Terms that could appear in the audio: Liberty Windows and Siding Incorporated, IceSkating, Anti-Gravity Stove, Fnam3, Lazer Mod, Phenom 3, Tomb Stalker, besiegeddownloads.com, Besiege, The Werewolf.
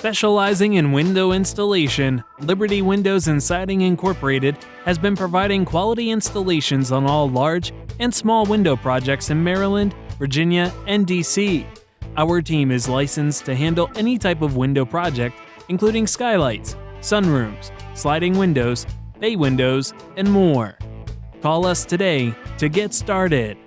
Specializing in window installation, Liberty Windows and Siding Incorporated has been providing quality installations on all large and small window projects in Maryland, Virginia, and DC. Our team is licensed to handle any type of window project, including skylights, sunrooms, sliding windows, bay windows, and more. Call us today to get started.